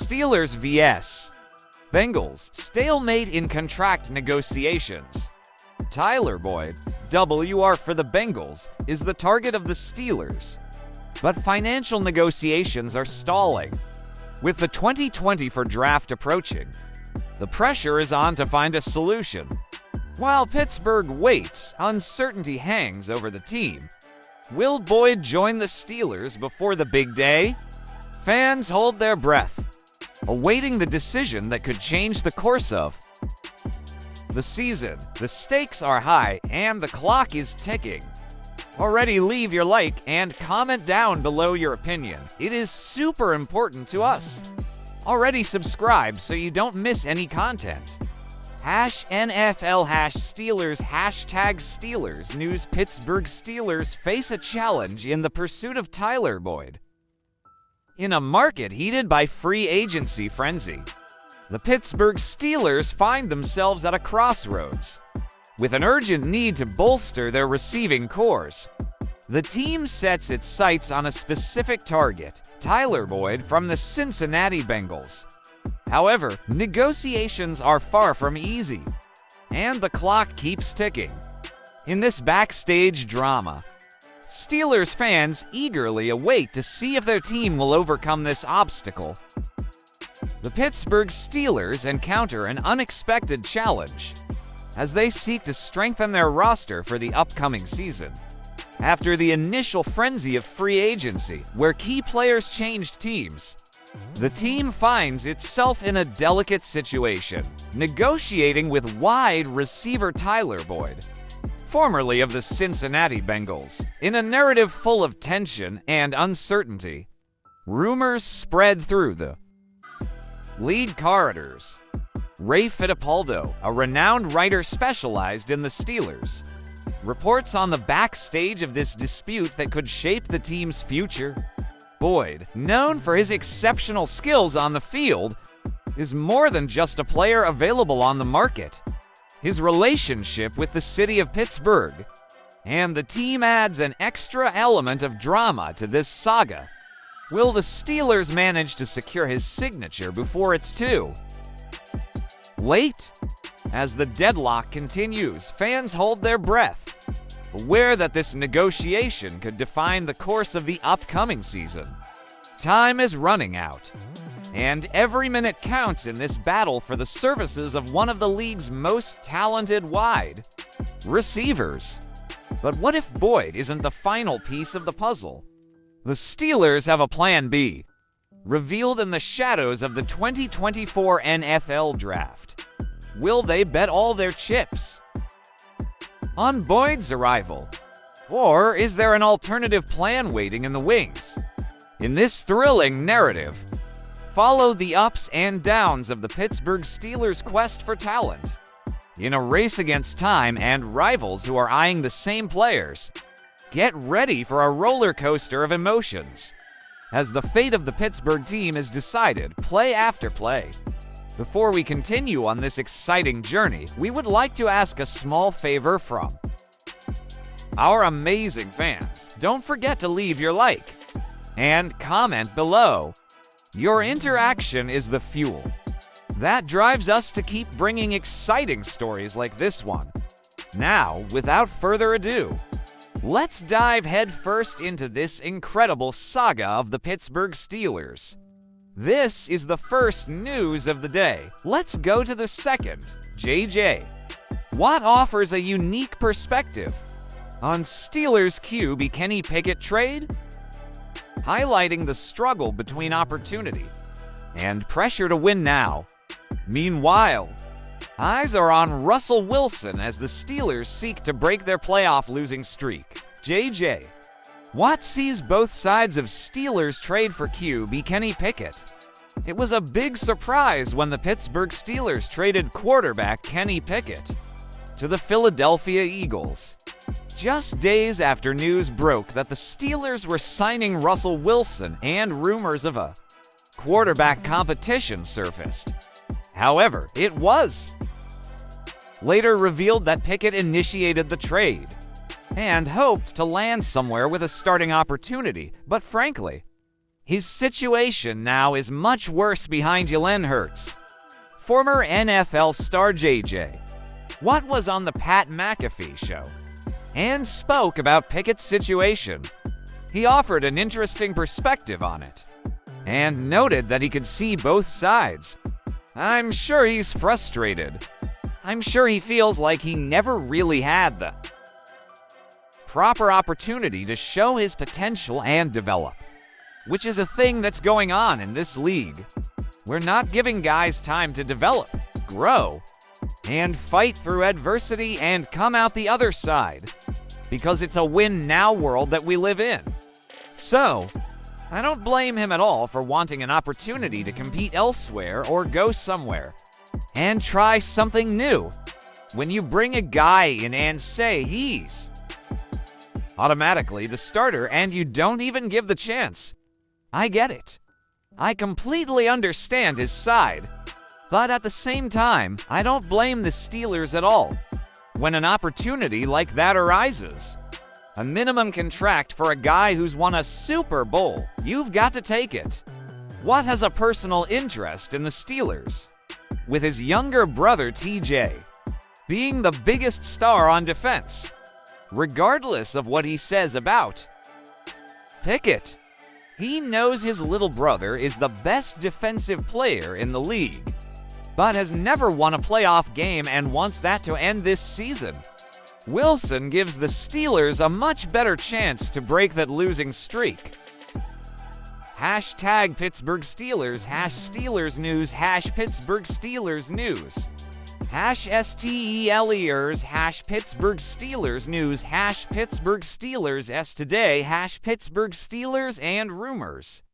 Steelers vs. Bengals, stalemate in contract negotiations. Tyler Boyd, WR for the Bengals, is the target of the Steelers, but financial negotiations are stalling. With the 2024 draft approaching, the pressure is on to find a solution. While Pittsburgh waits, uncertainty hangs over the team. Will Boyd join the Steelers before the big day? Fans hold their breath, awaiting the decision that could change the course of the season. The stakes are high and the clock is ticking. Already leave your like and comment down below your opinion. It is super important to us. Already subscribe so you don't miss any content. #NFL #Steelers #Steelers News. Pittsburgh Steelers face a challenge in the pursuit of Tyler Boyd. In a market heated by free agency frenzy, the Pittsburgh Steelers find themselves at a crossroads. With an urgent need to bolster their receiving cores, the team sets its sights on a specific target, Tyler Boyd from the Cincinnati Bengals. However, negotiations are far from easy, and the clock keeps ticking. In this backstage drama, Steelers fans eagerly await to see if their team will overcome this obstacle. The Pittsburgh Steelers encounter an unexpected challenge as they seek to strengthen their roster for the upcoming season. After the initial frenzy of free agency, where key players changed teams, the team finds itself in a delicate situation, negotiating with wide receiver Tyler Boyd, formerly of the Cincinnati Bengals, in a narrative full of tension and uncertainty. Rumors spread through the league corridors. Ray Fittipaldo, a renowned writer specialized in the Steelers, reports on the backstage of this dispute that could shape the team's future. Boyd, known for his exceptional skills on the field, is more than just a player available on the market. His relationship with the city of Pittsburgh and the team adds an extra element of drama to this saga. Will the Steelers manage to secure his signature before it's too late? As the deadlock continues, fans hold their breath, aware that this negotiation could define the course of the upcoming season. Time is running out, and every minute counts in this battle for the services of one of the league's most talented wide receivers. But what if Boyd isn't the final piece of the puzzle? The Steelers have a plan B, revealed in the shadows of the 2024 NFL Draft. Will they bet all their chips on Boyd's arrival? Or is there an alternative plan waiting in the wings? In this thrilling narrative, follow the ups and downs of the Pittsburgh Steelers' quest for talent. In a race against time and rivals who are eyeing the same players, get ready for a roller coaster of emotions. As the fate of the Pittsburgh team is decided play after play. Before we continue on this exciting journey, we would like to ask a small favor from our amazing fans. Don't forget to leave your like and comment below. Your interaction is the fuel that drives us to keep bringing exciting stories like this one. Now, without further ado, let's dive headfirst into this incredible saga of the Pittsburgh Steelers. This is the first news of the day. Let's go to the second. J.J. Watt offers a unique perspective on Steelers QB Kenny Pickett trade, highlighting the struggle between opportunity and pressure to win now. Meanwhile, eyes are on Russell Wilson as the Steelers seek to break their playoff losing streak. J.J. Watt sees both sides of Steelers' trade for QB Kenny Pickett. It was a big surprise when the Pittsburgh Steelers traded quarterback Kenny Pickett to the Philadelphia Eagles, just days after news broke that the Steelers were signing Russell Wilson and rumors of a quarterback competition surfaced. However, it was later revealed that Pickett initiated the trade and hoped to land somewhere with a starting opportunity, but frankly, His situation now is much worse behind Jalen Hurts. Former NFL star J.J. Watt was on the Pat McAfee Show and spoke about Pickett's situation. He offered an interesting perspective on it and noted that he could see both sides. I'm sure he's frustrated. I'm sure he feels like he never really had the proper opportunity to show his potential and develop, which is a thing that's going on in this league. We're not giving guys time to develop, grow, and fight through adversity and come out the other side, because it's a win-now world that we live in. So, I don't blame him at all for wanting an opportunity to compete elsewhere or go somewhere and try something new. When you bring a guy in and say he's automatically the starter and you don't even give the chance, I get it. I completely understand his side. But at the same time, I don't blame the Steelers at all when an opportunity like that arises. A minimum contract for a guy who's won a Super Bowl, you've got to take it. Watt has a personal interest in the Steelers, with his younger brother TJ being the biggest star on defense. Regardless of what he says about Pickett, he knows his little brother is the best defensive player in the league, but has never won a playoff game and wants that to end this season. Wilson gives the Steelers a much better chance to break that losing streak. Hashtag Pittsburgh Steelers, hash Steelers news, hash Pittsburgh Steelers news, hash STELERS, hash Pittsburgh Steelers news, hash Pittsburgh Steelers S today, hash Pittsburgh Steelers and rumors.